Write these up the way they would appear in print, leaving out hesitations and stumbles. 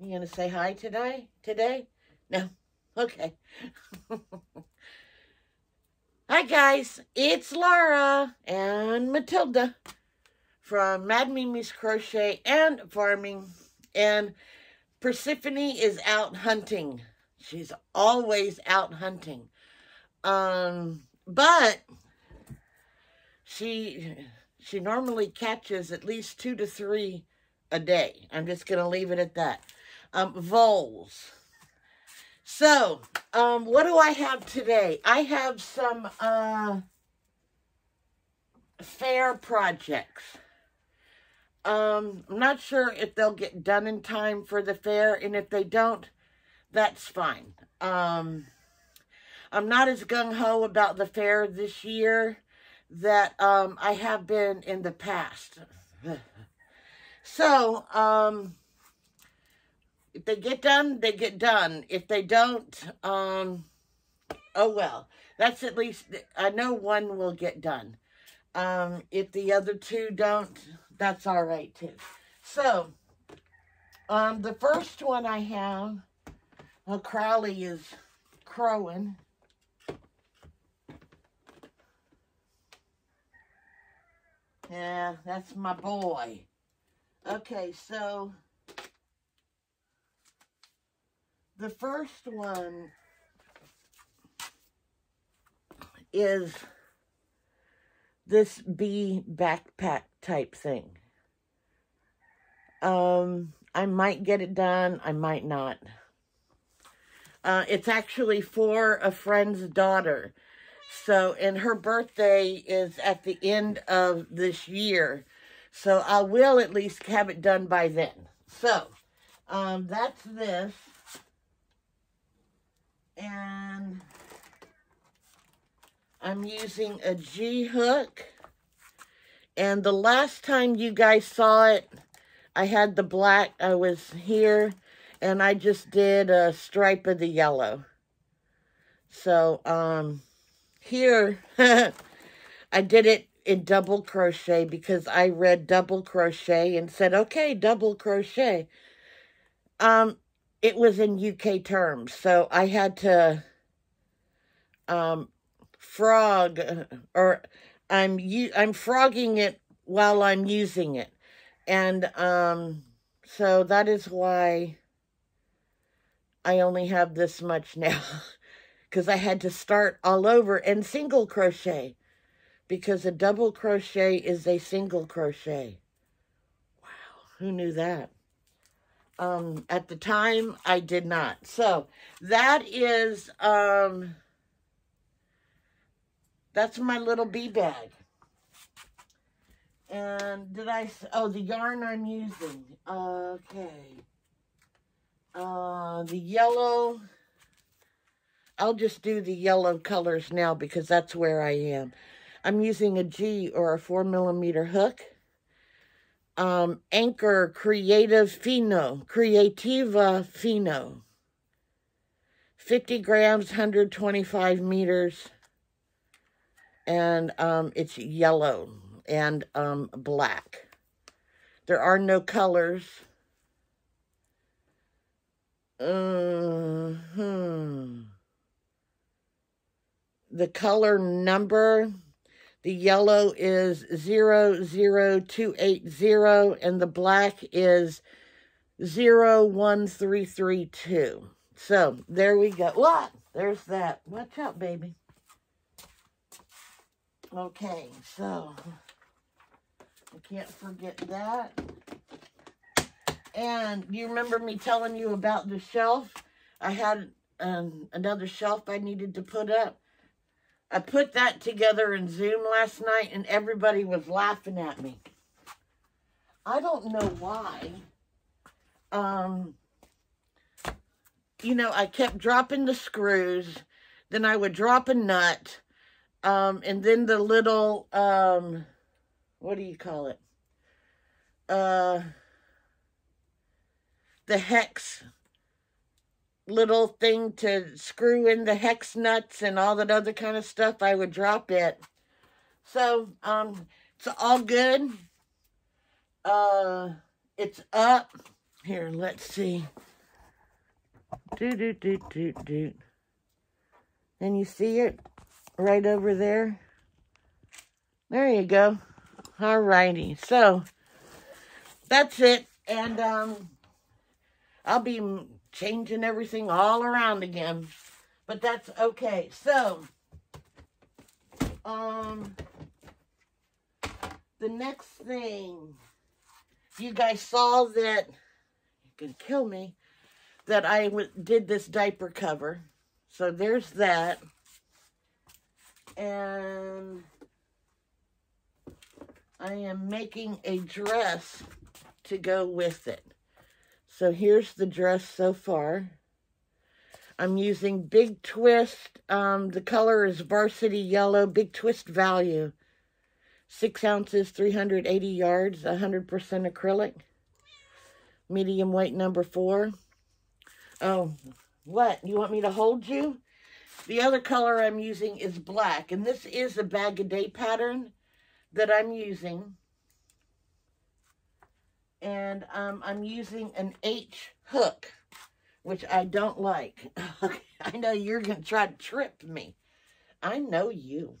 You gonna say hi today? No? Okay. Hi guys, it's Laura and Matilda from Mad Mimi's Crochet and Farming, and Persephone is out hunting. She's always out hunting. But she normally catches at least 2 to 3 a day. I'm just gonna leave it at that. Voles. So, what do I have today? I have some fair projects. I'm not sure if they'll get done in time for the fair, and if they don't, that's fine. I'm not as gung-ho about the fair this year that I have been in the past. So, if they get done, they get done. If they don't, oh well. That's at least, I know one will get done. If the other two don't, that's all right too. So, the first one I have, well, Crowley is crowing. Yeah, that's my boy. Okay, so the first one is this bee backpack type thing. I might get it done, I might not. It's actually for a friend's daughter. So, and her birthday is at the end of this year. So I will at least have it done by then. So, that's this. And I'm using a G-hook. And the last time you guys saw it, I had the black. I was here, and I just did a stripe of the yellow. So, here, I did it in double crochet because I read double crochet and said, okay, double crochet. It was in UK terms, so I had to frog, or I'm frogging it while I'm using it. And so that is why I only have this much now, because I had to start all over and single crochet, because a double crochet is a single crochet. Wow, who knew that? At the time, I did not. So that is, that's my little bee bag. And did I, oh, the yarn I'm using. Okay. The yellow, I'll just do the yellow colors now because that's where I am. I'm using a G or a 4mm hook. Anchor Creativa Fino, 50 grams, 125 meters, and it's yellow and black. There are no colors. The color number. The yellow is 00280, and the black is 01332. So, there we go. What? There's that. Watch out, baby. Okay, so, I can't forget that. And you remember me telling you about the shelf? I had another shelf I needed to put up. I put that together in Zoom last night, and everybody was laughing at me. I don't know why. You know, I kept dropping the screws, then I would drop a nut, and then the little, what do you call it? The hex little thing to screw in the hex nuts and all that other kind of stuff, I would drop it. So, it's all good. It's up. Here, let's see. Doot, doot, doot, doot, doot. Then you see it right over there. There you go. Alrighty. So, that's it. And I'll be changing everything all around again. But that's okay. So, the next thing, you guys saw that, you can kill me, that I did this diaper cover. So there's that. And I am making a dress to go with it. So here's the dress so far. I'm using Big Twist. The color is Varsity Yellow, Big Twist Value. 6 ounces, 380 yards, 100% acrylic. Medium weight number 4. Oh, what? You want me to hold you? The other color I'm using is black. And this is a Bag O'Day pattern that I'm using. And I'm using an H hook, which I don't like. I know you're going to try to trip me. I know you.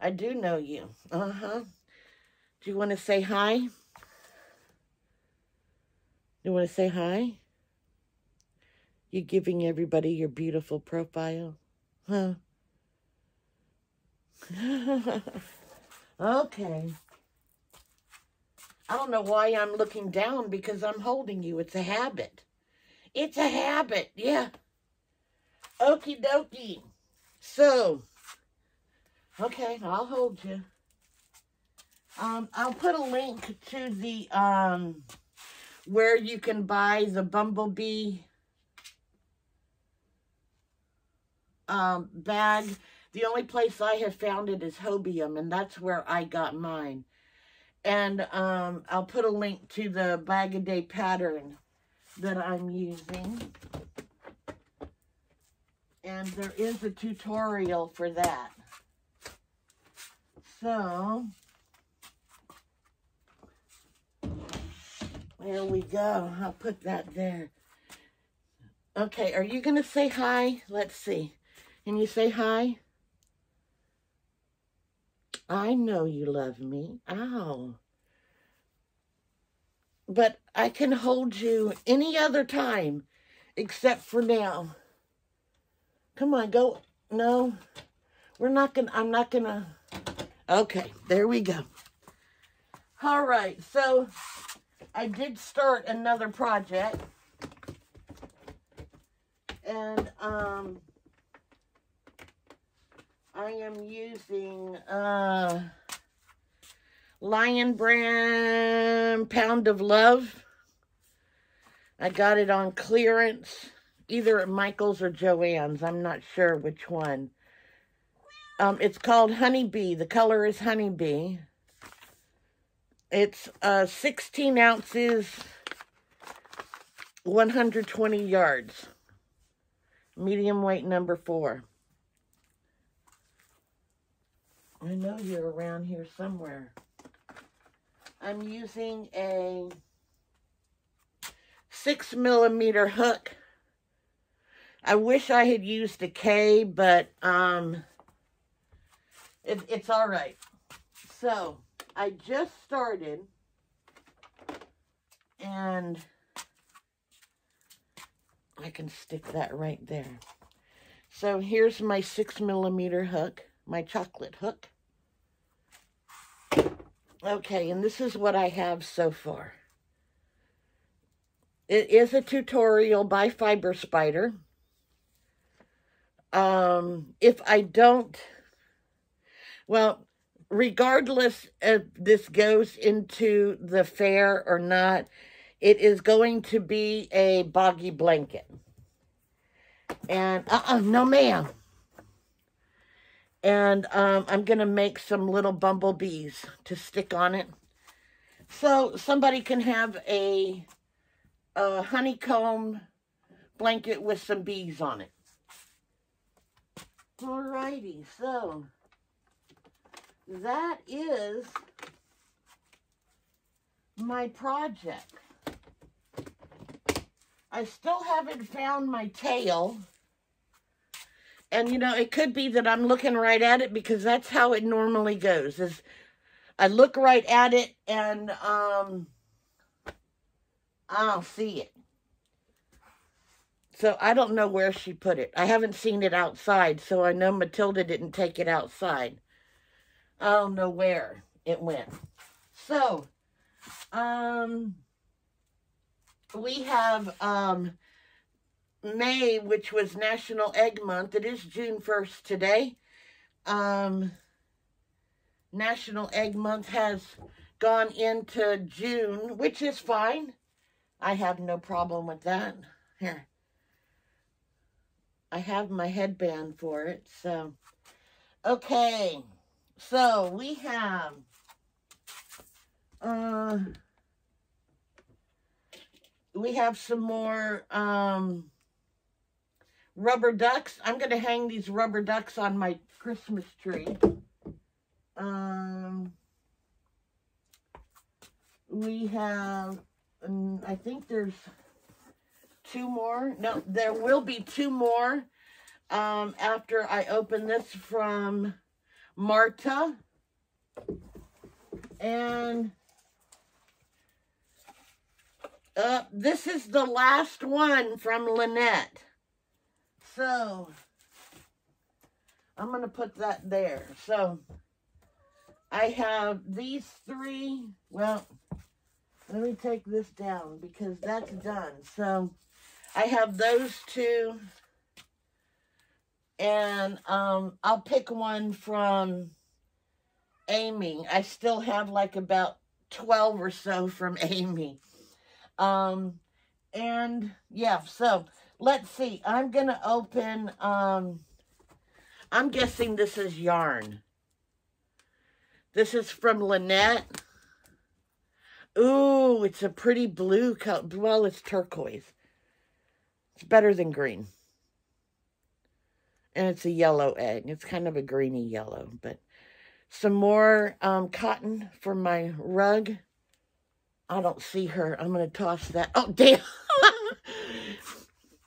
I do know you. Uh-huh. Do you want to say hi? You want to say hi? You're giving everybody your beautiful profile. Huh? Okay. I don't know why I'm looking down because I'm holding you. It's a habit. It's a habit, yeah. Okie dokie. So, okay, I'll hold you. I'll put a link to the, where you can buy the Bumblebee bag. The only place I have found it is Hobium, and that's where I got mine. And I'll put a link to the Bag O'Day pattern that I'm using. And there is a tutorial for that. So, there we go. I'll put that there. Okay, are you going to say hi? Let's see. Can you say hi? I know you love me. Ow. But I can hold you any other time except for now. Come on, go. No. We're not going to. I'm not going to. Okay, there we go. All right, so I did start another project. And I am using Lion Brand Pound of Love. I got it on clearance, either at Michael's or Joann's. I'm not sure which one. It's called Honeybee. The color is Honeybee. It's 16 ounces, 120 yards. Medium weight number 4. I know you're around here somewhere. I'm using a 6mm hook. I wish I had used a K, but it's all right. So, I just started, and I can stick that right there. So, here's my 6mm hook, my chocolate hook. Okay, and this is what I have so far. It is a tutorial by Fiber Spider. If I don't... Well, regardless if this goes into the fair or not, it is going to be a boggy blanket. And, no ma'am. And I'm going to make some little bumblebees to stick on it. So somebody can have a honeycomb blanket with some bees on it. Alrighty, so... that is my project. I still haven't found my tail. And, you know, it could be that I'm looking right at it because that's how it normally goes. Is I look right at it and I don't see it. So I don't know where she put it. I haven't seen it outside, so I know Matilda didn't take it outside. I don't know where it went. So, we have May, which was National Egg Month. It is June 1st today. National Egg Month has gone into June, which is fine. I have no problem with that. Here. I have my headband for it, so. Okay, so we have some more rubber ducks. I'm going to hang these rubber ducks on my Christmas tree. We have, I think there's two more. No, there will be two more after I open this from Marta. And this is the last one from Lynette. So, I'm going to put that there. So, I have these three. Well, let me take this down because that's done. So, I have those two. And I'll pick one from Amy. I still have like about 12 or so from Amy. And yeah, so let's see. I'm gonna open I'm guessing this is yarn. This is from Lynette. Ooh, it's a pretty blue color. Well, it's turquoise. It's better than green. And it's a yellow egg. It's kind of a greeny yellow, but some more cotton for my rug. I don't see her. I'm going to toss that. Oh, damn.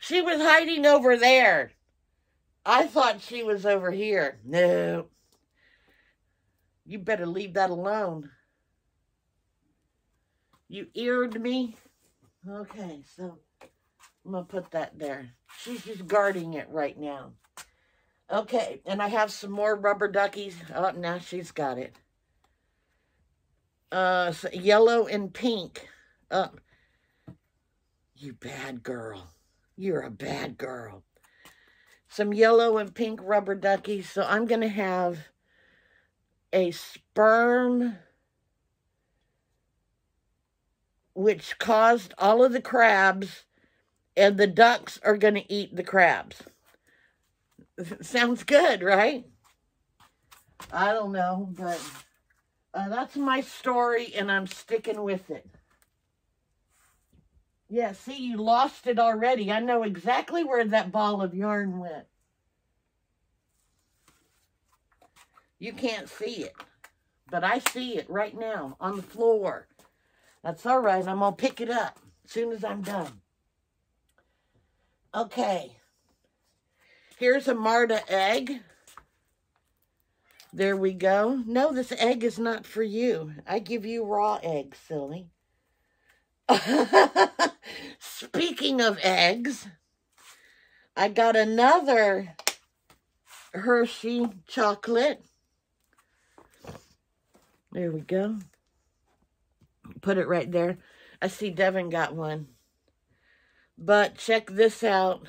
She was hiding over there. I thought she was over here. No. You better leave that alone. You eared me. Okay, so I'm going to put that there. She's just guarding it right now. Okay, and I have some more rubber duckies. Oh, now she's got it. So yellow and pink. You bad girl. You're a bad girl. Some yellow and pink rubber duckies. So I'm going to have a sperm, which caused all of the crabs, and the ducks are going to eat the crabs. Sounds good, right? I don't know, but that's my story, and I'm sticking with it. Yeah, see, you lost it already. I know exactly where that ball of yarn went. You can't see it, but I see it right now on the floor. That's all right. I'm going to pick it up as soon as I'm done. Okay. Here's a Marta egg. There we go. No, this egg is not for you. I give you raw eggs, silly. Speaking of eggs, I got another Hershey chocolate. There we go. Put it right there. I see Devin got one. But check this out.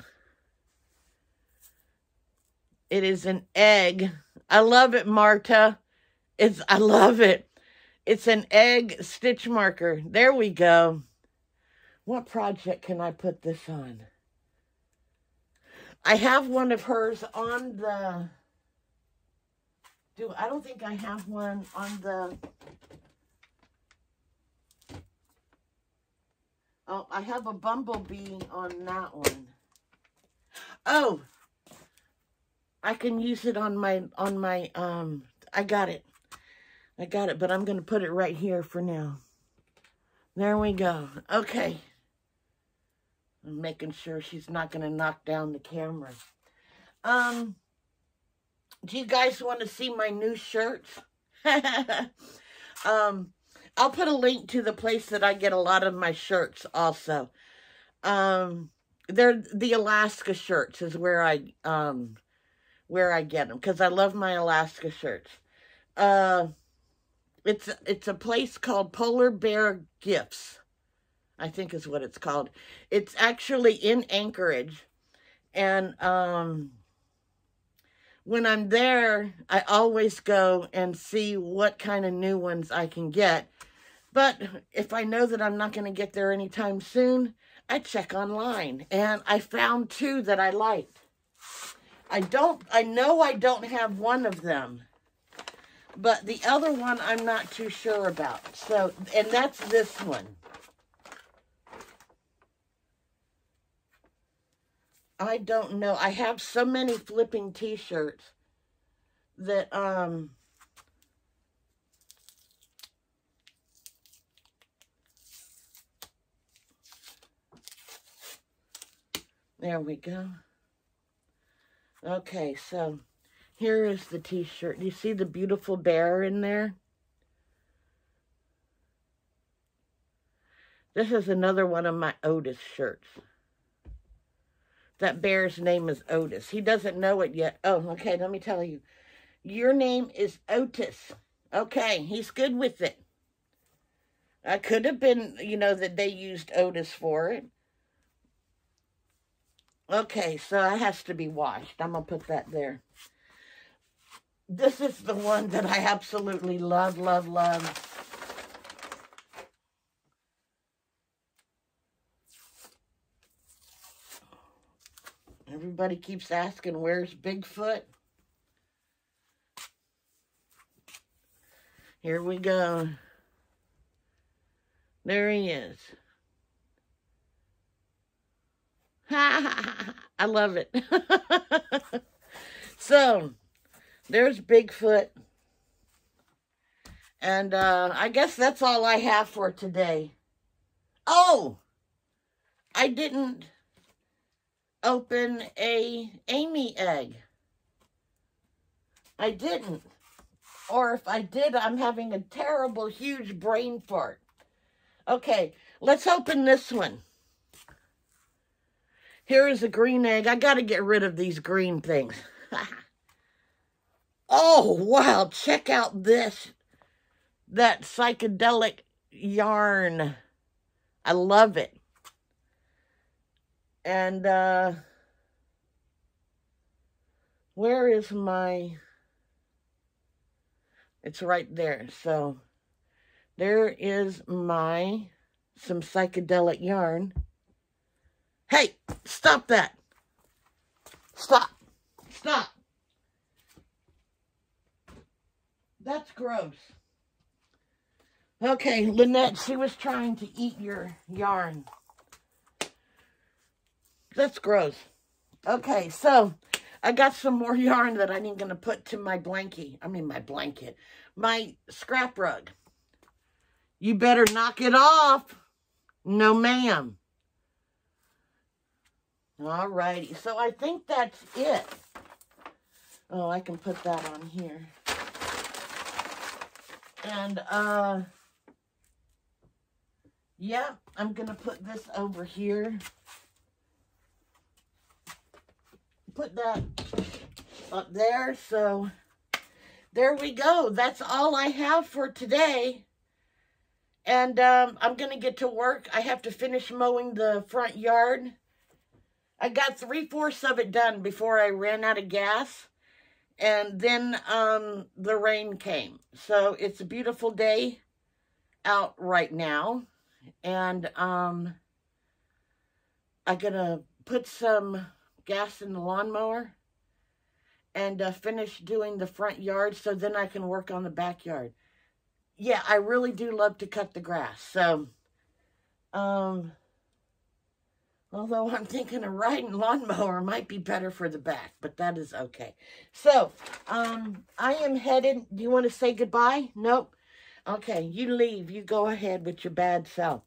It is an egg. I love it, Marta. I love it. It's an egg stitch marker. There we go. What project can I put this on? I have one of hers on the... I don't think I have one on the... Oh, I have a bumblebee on that one. Oh! I can use it on my, I got it. I got it, but I'm going to put it right here for now. There we go. Okay. I'm making sure she's not going to knock down the camera. Do you guys want to see my new shirts? I'll put a link to the place that I get a lot of my shirts also. They're the Alaska shirts is where I get them, because I love my Alaska shirts. It's a place called Polar Bear Gifts, I think is what it's called. It's actually in Anchorage, and when I'm there, I always go and see what kind of new ones I can get. But if I know that I'm not going to get there anytime soon, I check online, and I found two that I liked. I know I don't have one of them, but the other one I'm not too sure about. So, and that's this one. I don't know. I have so many flipping t-shirts that, there we go. Okay, so here is the t-shirt. Do you see the beautiful bear in there? This is another one of my Otis shirts. That bear's name is Otis. He doesn't know it yet. Oh, okay, let me tell you. Your name is Otis. Okay, he's good with it. I could have been, you know, that they used Otis for it. Okay, so it has to be washed. I'm going to put that there. This is the one that I absolutely love, love, love. Everybody keeps asking, where's Bigfoot? Here we go. There he is. I love it. So, there's Bigfoot. And I guess that's all I have for today. Oh! I didn't open a Amy egg. I didn't. Or if I did, I'm having a terrible, huge brain fart. Okay, let's open this one. Here is a green egg. I got to get rid of these green things. Oh, wow. Check out this. That psychedelic yarn. I love it. And, where is my, it's right there. So there is my, some psychedelic yarn. Hey, stop that. Stop. Stop. That's gross. Okay, Lynette, she was trying to eat your yarn. That's gross. Okay, so I got some more yarn that I'm going to put to my blankie. I mean, my blanket. My scrap rug. You better knock it off. No, ma'am. All righty. So I think that's it. Oh, I can put that on here. And, yeah, I'm going to put this over here. Put that up there. So there we go. That's all I have for today. And I'm going to get to work. I have to finish mowing the front yard. I got 3/4 of it done before I ran out of gas. And then the rain came. So it's a beautiful day out right now. And I'm going to put some gas in the lawnmower and finish doing the front yard so then I can work on the backyard. Yeah, I really do love to cut the grass. So, although I'm thinking a riding lawnmower might be better for the back, but that is okay. So, I am headed. Do you want to say goodbye? Nope. Okay, you leave. You go ahead with your bad self.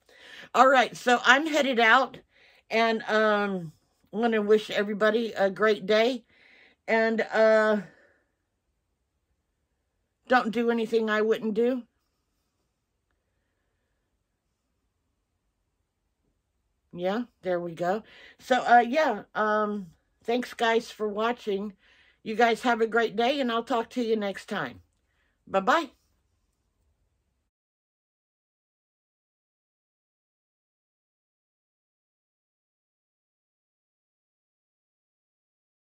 All right, so I'm headed out. And I want to wish everybody a great day. And don't do anything I wouldn't do. Yeah, there we go. So, yeah, thanks, guys, for watching. You guys have a great day, and I'll talk to you next time. Bye-bye.